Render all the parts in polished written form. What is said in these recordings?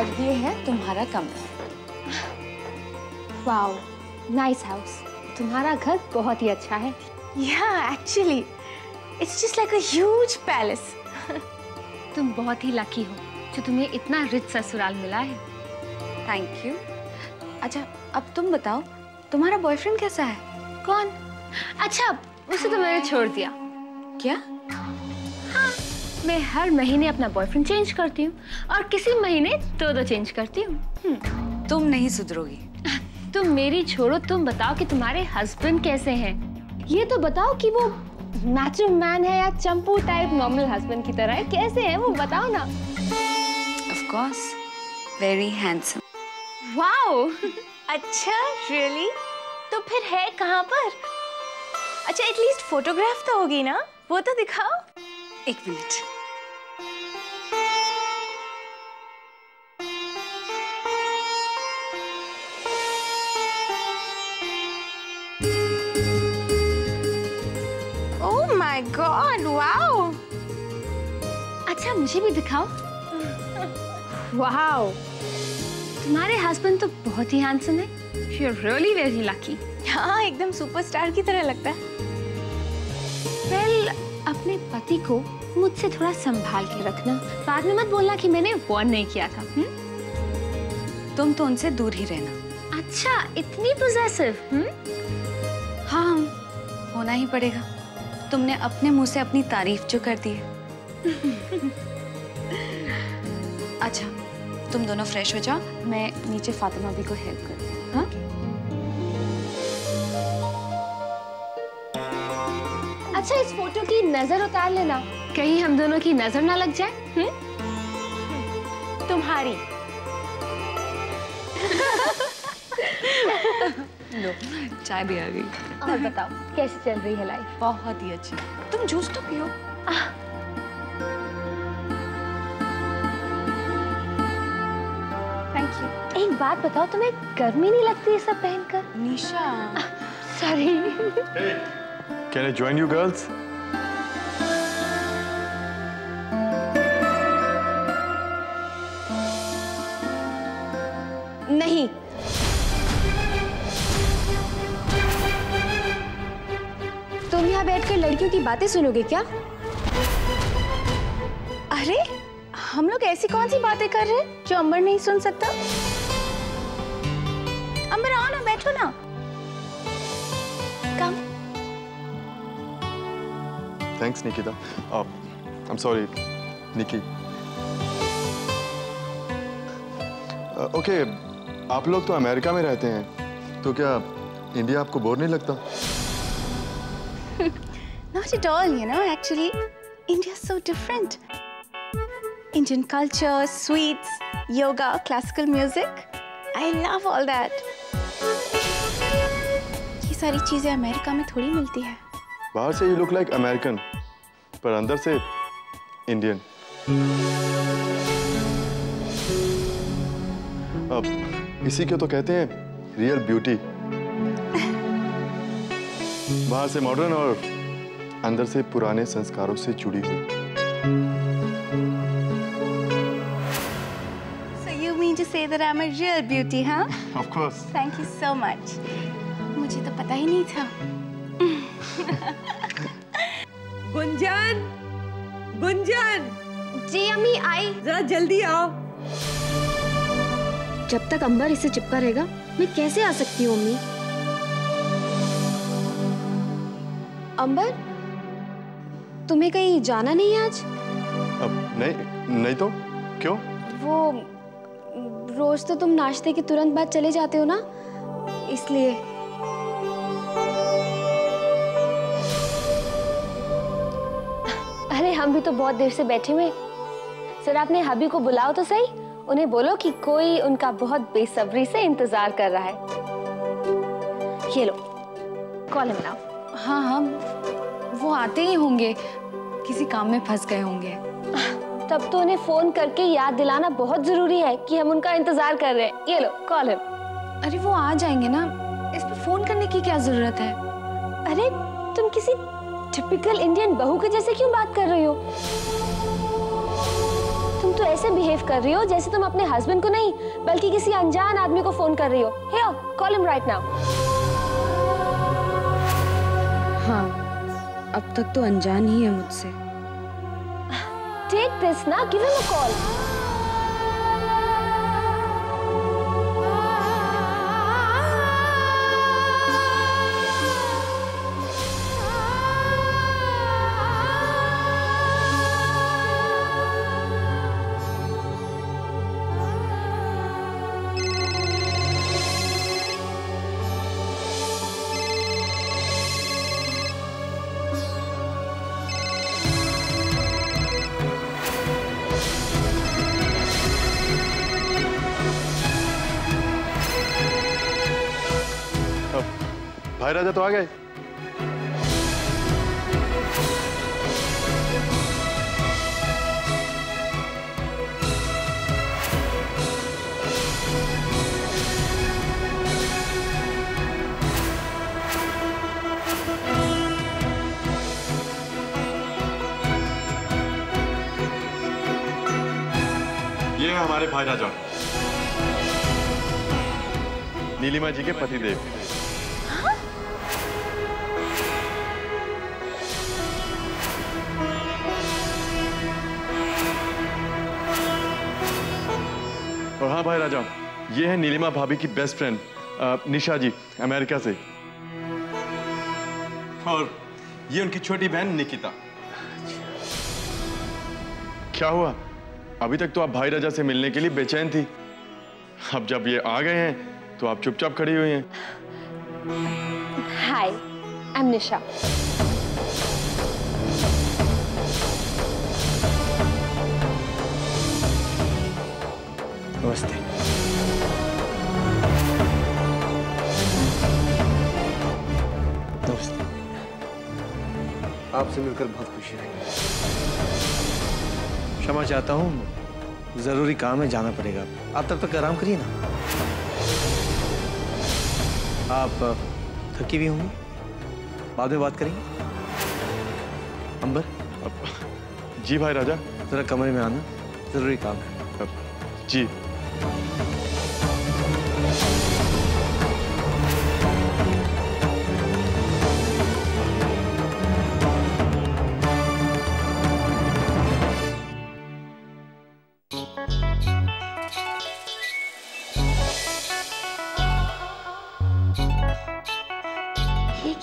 और ये है तुम्हारा कमरा। Wow, nice house. तुम्हारा घर बहुत ही अच्छा है। Yeah, actually, it's just like a huge palace. तुम बहुत ही लकी हो जो तुम्हें इतना रिच ससुराल मिला है। Thank you. अच्छा, अब तुम बताओ, तुम्हारा बॉयफ्रेंड कैसा है? कौन? अच्छा, उसे तो मैंने छोड़ दिया। क्या? हाँ, मैं हर महीने अपना बॉयफ्रेंड चेंज करती हूँ और किसी महीने दो चेंज करती हूँ। तुम नहीं सुधरोगी। तुम मेरी छोड़ो, तुम बताओ कि तुम्हारे हस्बैंड कैसे हैं। ये तो बताओ कि वो मैचो मैन है या चंपू टाइप नॉर्मल हस्बैंड की तरह है, कैसे है वो बताओ ना। Of course, very handsome. Wow! अच्छा, really? तो फिर है कहाँ पर? अच्छा, एटलीस्ट फोटोग्राफ तो होगी ना, वो तो दिखाओ। एक minute. Oh my God! Wow! अच्छा, मुझे भी दिखाओ। Wow! तुम्हारे हस्बैंड तो बहुत ही हैंडसम है। You are really very lucky. हाँ, एकदम सुपरस्टार की तरह लगता है। Well, अपने पति को मुझसे थोड़ा संभाल के रखना। बाद में मत बोलना कि मैंने वार्न नहीं किया था। तुम तो उनसे दूर ही रहना। अच्छा, इतनी पोजेसिव? हाँ, होना ही पड़ेगा। तुमने अपने मुंह से अपनी तारीफ जो कर दी है। अच्छा, तुम दोनों फ्रेश हो जाओ, मैं नीचे फातिमा भी को हेल्प करती हूँ। हाँ? अच्छा, इस फोटो की नजर उतार लेना, कहीं हम दोनों की नजर ना लग जाए। तुम्हारी। लो, चाय भी आ गई। और बताओ, कैसी चल रही है लाइफ? बहुत ही अच्छी। तुम जूस तो पियो। Thank you. एक बात बताओ, तुम्हें गर्मी नहीं लगती ये सब पहनकर? Nisha, sorry. Can I join you girls? नहीं। तुम यहाँ बैठकर लड़कियों की बातें सुनोगे क्या? अरे, हम लोग ऐसी कौन सी बातें कर रहे हैं जो अंबर नहीं सुन सकता? अंबर, आओ ना, बैठो ना। कम। Thanks, Nikita. I'm sorry, Nikki. Okay, आप लोग तो अमेरिका में रहते हैं, तो क्या इंडिया आपको बोर नहीं लगता? Not at all, you know. Actually, India is so different. Indian culture, sweets, yoga, classical music. I love all that. ये सारी चीजें अमेरिका में थोड़ी मिलती है। बाहर से यू लुक लाइक अमेरिकन, पर अंदर से इंडियन। अब इसी को तो कहते हैं रियल ब्यूटी। बाहर से मॉडर्न और अंदर से पुराने संस्कारों से जुड़ी हुई। So you mean to say that I'm a real beauty, huh? Of course. Thank you so much. मुझे तो पता ही नहीं था। गुंजन, गुंजन। जी अम्मी, आई। जरा जल्दी आओ। जब तक अंबर इसे चिपका रहेगा, मैं कैसे आ सकती हूँ अम्मी? अंबर, तुम्हें कहीं जाना नहीं है आज? अब नहीं तो क्यों? वो रोज तो तुम नाश्ते के तुरंत बाद चले जाते हो ना, इसलिए। अरे, हम भी तो बहुत देर से बैठे हुए। सर, आपने हबी को बुलाओ तो सही, उन्हें बोलो कि कोई उनका बहुत बेसब्री से इंतजार कर रहा है। ये लो, कॉल मिलाओ। हाँ, वो आते ही होंगे, किसी काम में फंस गए होंगे। तब तो उन्हें फोन करके याद दिलाना बहुत जरूरी है कि हम उनका इंतजार कर रहे हैं। ये लो, कॉल। अरे, वो आ जाएंगे ना, इस पर फोन करने की क्या जरूरत है? अरे, तुम किसी टिपिकल इंडियन बहू के जैसे क्यों बात कर रही हो? तुम तुम तो ऐसे बिहेव कर रही हो जैसे तुम अपने हस्बैंड को नहीं बल्कि किसी अनजान आदमी को फोन कर रही हो। Here, call him right now. हाँ, अब तक तो अनजान ही है मुझसे। टेक दिस ना, गिव हिम अ कॉल। भाई राजा तो आ गए। ये हमारे भाई राजा, नीलिमा जी के पतिदेव। हाँ भाई राजा, ये है नीलिमा भाभी की best friend Nisha ji, America से, और ये उनकी छोटी बहन निकिता। क्या हुआ? अभी तक तो आप भाई राजा से मिलने के लिए बेचैन थी, अब जब ये आ गए हैं तो आप चुपचाप खड़ी हुई हैं। Hi, I am Nisha. नमस्ते। नमस्ते। आपसे मिलकर बहुत खुशी हुई। क्षमा चाहता हूँ, जरूरी काम है, जाना पड़ेगा। आप तब तक आराम करिए ना। आप थकी भी होंगी, बाद में बात करेंगे। अंबर। जी भाई राजा। जरा कमरे में आना, जरूरी काम है। जी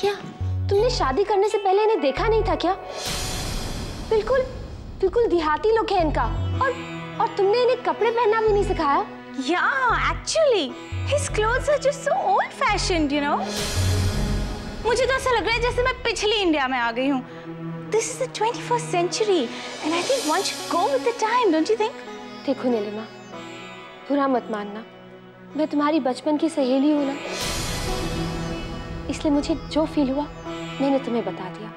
क्या तुमने शादी करने से पहले इन्हें देखा नहीं था क्या? बिल्कुल बिल्कुल देहाती लोग हैं इनका। और तुमने इन्हें कपड़े पहनना भी नहीं सिखाया? Yeah, actually, his clothes are just so old-fashioned, you know. मुझे तो ऐसा लग रहा है जैसे मैं पिछली इंडिया में आ गई हूँ। This is the 21st century, and I think one should go with the time, don't you think? देखो नीलिमा, बुरा मत मानना, मैं तुम्हारी बचपन की सहेली हूँ ना, इसलिए मुझे जो फील हुआ, मैंने तुम्हें बता दिया।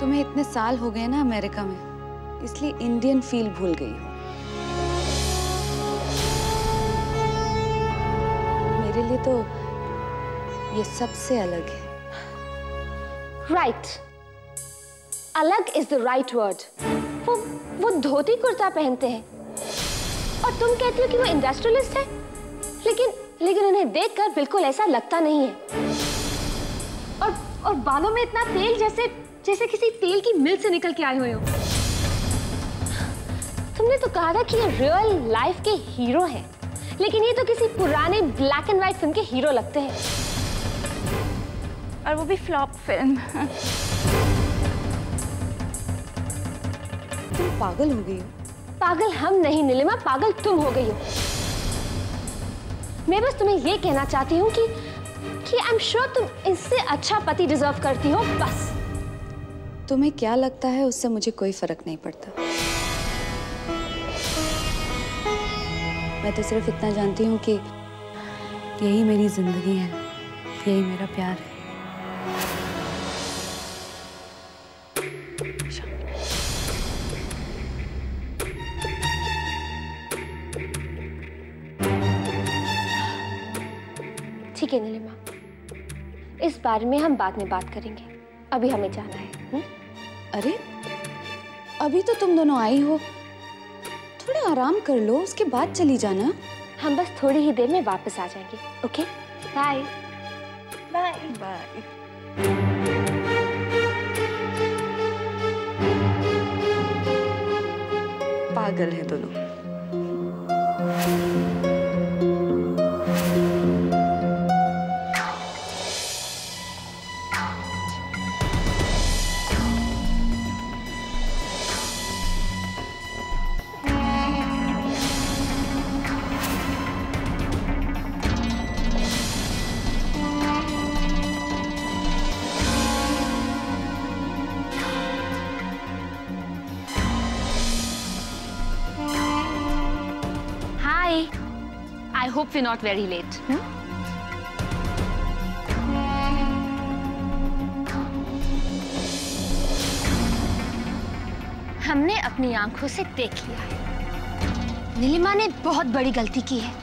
तुम्हें इतने साल हो गए ना अमेरिका में, इसलिए इंडियन फील भूल गई हूँ। मेरे लिए तो ये सबसे अलग है। Right. अलग is the right word. वो धोती कुर्ता पहनते हैं, और तुम कहती हो कि वो इंडस्ट्रियलिस्ट है, लेकिन उन्हें देखकर बिल्कुल ऐसा लगता नहीं है। और बालों में इतना तेल जैसे किसी तेल की मिल से निकल के आए हुए हो। तुमने तो कहा था कि ये रियल लाइफ के हीरो हैं, लेकिन ये तो किसी पुराने ब्लैक एंड व्हाइट फिल्म के हीरो लगते हैं, और वो भी फ्लॉप फिल्म। तुम पागल हो गई हो। पागल हम नहीं नीलिमा, पागल तुम हो गई हो। मैं बस तुम्हें ये कहना चाहती हूँ कि आई एम श्योर तुम इससे अच्छा पति डिजर्व करती हो, बस। तुम्हें क्या लगता है, उससे मुझे कोई फर्क नहीं पड़ता। मैं तो सिर्फ इतना जानती हूँ कि यही मेरी जिंदगी है, यही मेरा प्यार है। ठीक है नीलिमा, इस बारे में हम बाद में बात करेंगे, अभी हमें जाना है। अरे अभी तो तुम दोनों आई हो, आराम कर लो, उसके बाद चली जाना। हम बस थोड़ी ही देर में वापस आ जाएंगे। Okay, bye bye bye. पागल है दोनों। I hope we're not very late. No? हमने अपनी आंखों से देख लिया है, नीलिमा ने बहुत बड़ी गलती की है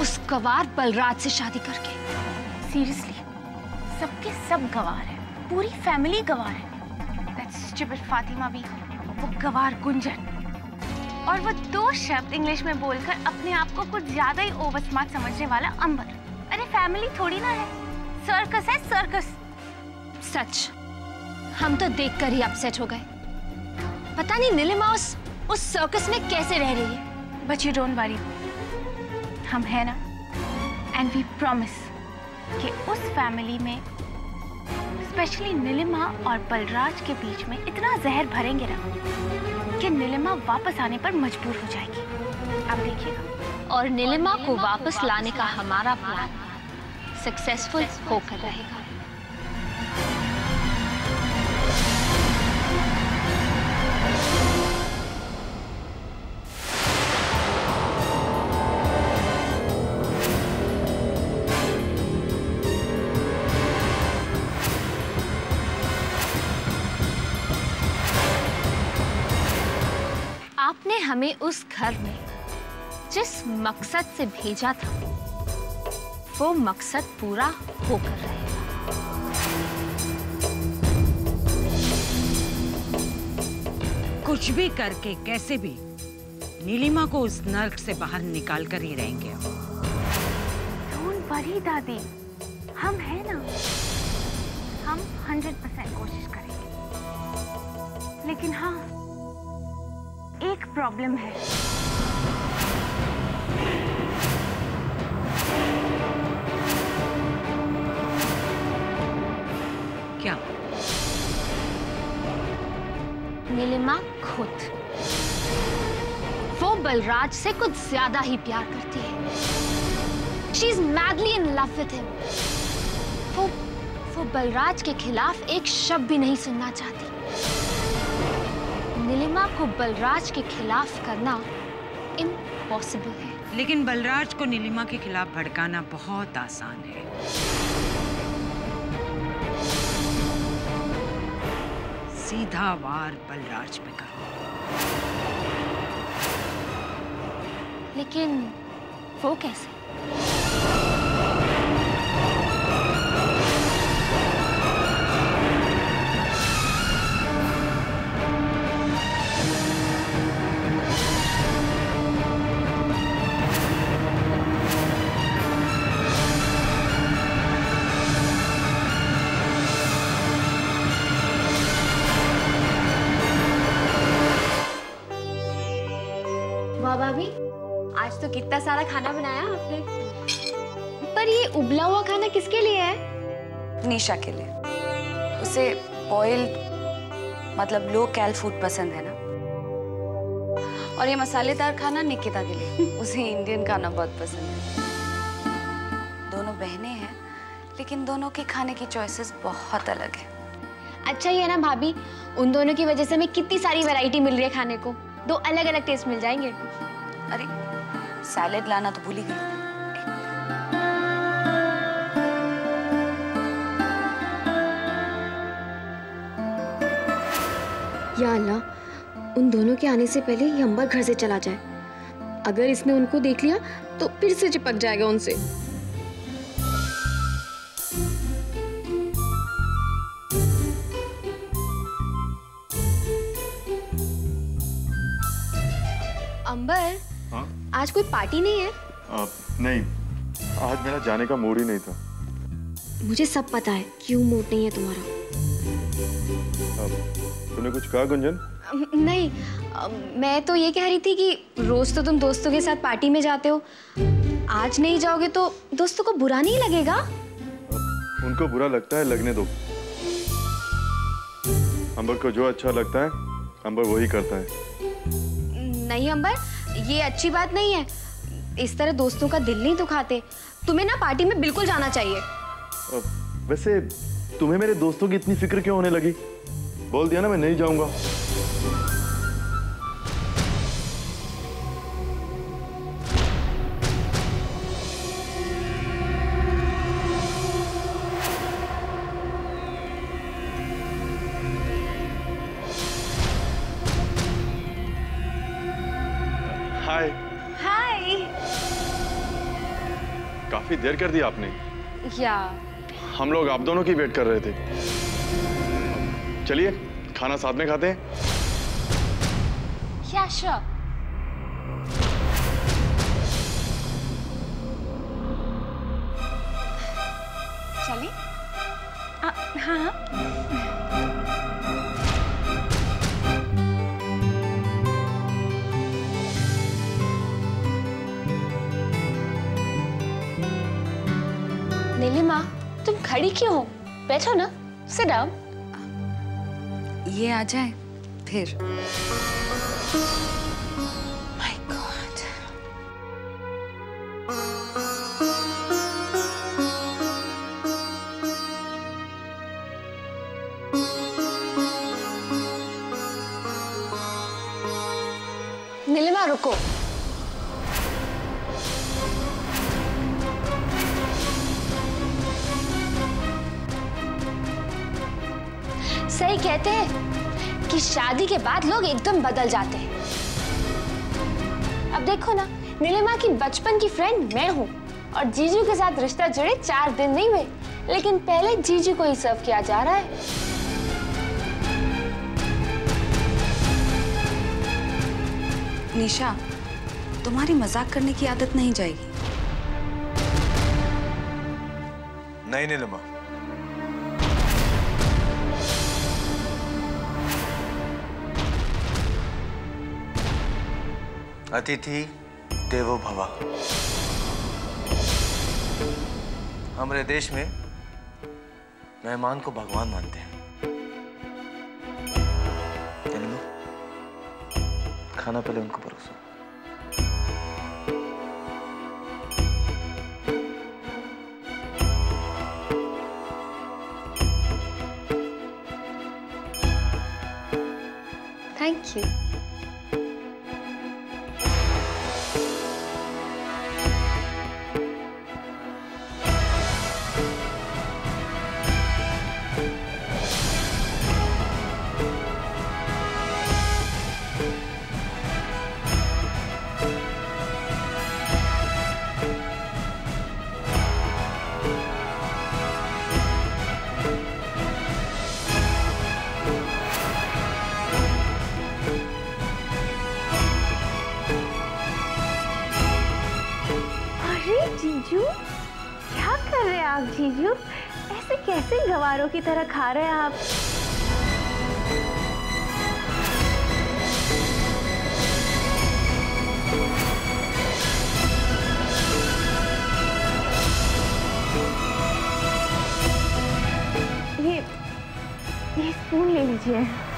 उस गवार बलराज से शादी करके। सीरियसली, सबके सब गवार है, पूरी फैमिली गवार है। That stupid फातिमा भी, वो गवार गुंजन, और वो दो शब्द इंग्लिश में बोलकर अपने आप को कुछ ज्यादा ही ओवर स्मार्ट समझने वाला अंबर। अरे फैमिली थोड़ी ना है, सर्कस है सर्कस। सच, हम तो देखकर ही अपसेट हो गए। पता नहीं नीलिमा उस सर्कस में कैसे रह रही है। बट यू डोंट वरी, हम हैं ना, एंड वी प्रॉमिस कि उस फैमिली में, स्पेशली नीलिमा और बलराज के बीच में, इतना जहर भरेंगे ना कि नीलिमा वापस आने पर मजबूर हो जाएगी। आप देखिएगा। और नीलिमा को वापस लाने का हमारा प्लान सक्सेसफुल होकर रहेगा। आपने हमें उस घर में जिस मकसद से भेजा था, वो मकसद पूरा होकर रहेगा। कुछ भी करके, कैसे भी, नीलिमा को उस नर्क से बाहर निकाल कर ही रहेंगे। डोंट वरी दादी, हम हैं ना, हम 100% कोशिश करेंगे। लेकिन हाँ, एक प्रॉब्लम है, क्या? नीलिमा खुद वो बलराज से कुछ ज्यादा ही प्यार करती है। She is madly in love with him. वो बलराज के खिलाफ एक शब्द भी नहीं सुनना चाहती। नीलिमा को बलराज के खिलाफ करना इम्पॉसिबल है। लेकिन बलराज को नीलिमा के खिलाफ भड़काना बहुत आसान है। सीधा वार बलराज पे करो। लेकिन वो कैसे? भाभी, आज तो कितना सारा खाना बनाया आपने। पर ये उबला हुआ खाना किसके लिए है? निशा के लिए। उसे ऑयल, मतलब लो कैल फूड पसंद है ना। और ये मसालेदार खाना निकिता के लिए, उसे इंडियन खाना बहुत पसंद है। दोनों बहनें हैं, लेकिन दोनों के खाने की चॉइसेस बहुत अलग है। अच्छा ही है ना भाभी, उन दोनों की वजह से हमें कितनी सारी वैरायटी मिल रही है खाने को। दो अलग अलग टेस्ट मिल जाएंगे। अरे सैलेड लाना तो भूल ही गई। या अल्लाह, उन दोनों के आने से पहले ये अंबर घर से चला जाए। अगर इसने उनको देख लिया तो फिर से चिपक जाएगा उनसे। अंबर, हाँ? आज कोई पार्टी नहीं है? नहीं, आज मेरा जाने का मूड ही नहीं था। मुझे सब पता है क्यों मूड नहीं है तुम्हारा। तूने कुछ कहा गुंजन? नहीं, मैं तो ये कह रही थी कि रोज तो तुम दोस्तों के साथ पार्टी में जाते हो, आज नहीं जाओगे तो दोस्तों को बुरा नहीं लगेगा? उनको बुरा लगता है, लगने दो। अंबर को जो अच्छा लगता है अंबर वही करता है। नहीं अंबर, ये अच्छी बात नहीं है, इस तरह दोस्तों का दिल नहीं दुखाते। तुम्हें ना पार्टी में बिल्कुल जाना चाहिए। वैसे तुम्हें मेरे दोस्तों की इतनी फिक्र क्यों होने लगी? बोल दिया ना मैं नहीं जाऊंगा। काफी देर कर दी आपने। या हम लोग आप दोनों की वेट कर रहे थे। चलिए खाना साथ में खाते हैं। या श्योर। चलिए। हाँ। नीलिमा, तुम खड़ी क्यों हो? बैठो ना, सिट डाउन। ये आ जाए फिर। My God. नीलिमा रुको। सही कहते हैं कि शादी के बाद लोग एकदम बदल जाते हैं। अब देखो ना, नीलिमा की बचपन की फ्रेंड मैं हूँ और जीजू के साथ रिश्ता जुड़े 4 दिन नहीं हुए, लेकिन पहले जीजू को ही सर्व किया जा रहा है। निशा, तुम्हारी मजाक करने की आदत नहीं जाएगी। नहीं नीलिमा, अतिथि देवो भवा। हमारे देश में मेहमान को भगवान मानते हैं। खाना पहले उनको परोसो। Thank you. जीजू, क्या कर रहे हैं आप? जीजू ऐसे कैसे गवारों की तरह खा रहे हैं आप? ये स्पून ले लीजिए।